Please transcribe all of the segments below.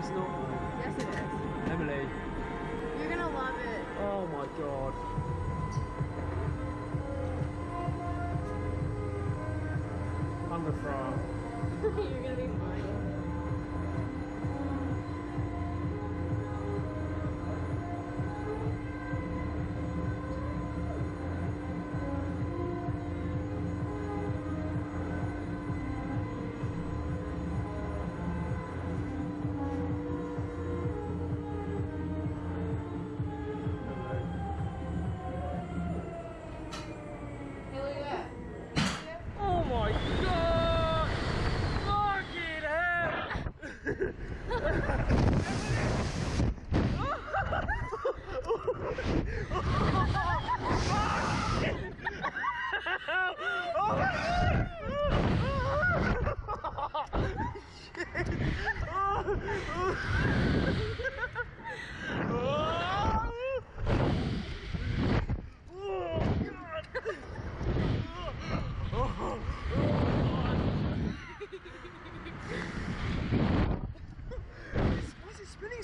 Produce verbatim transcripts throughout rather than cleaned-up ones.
personal. Yes, it is. Emily. You're gonna love it. Oh my god. I'm the frog. You're gonna be fine. Hey, look at that. Oh my god!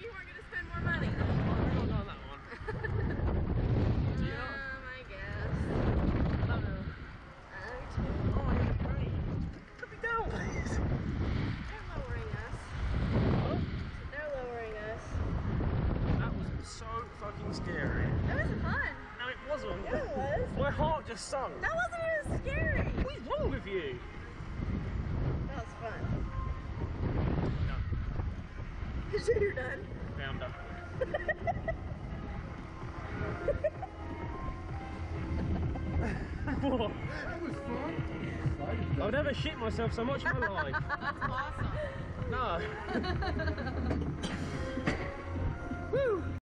you weren't going to spend more money. No, I don't know that one. Do you know? Um, I guess. I don't know. I don't know. Oh, you're right. Put me down, please. So fucking scary. That was fun. No, it wasn't. Yeah, it was. My heart just sunk. That wasn't even scary. What is wrong with you? That was fun. I'm done. You sure you're done? Yeah, I'm done. What? That was fun. I've never shit myself so much in my life. That's awesome. No. Woo!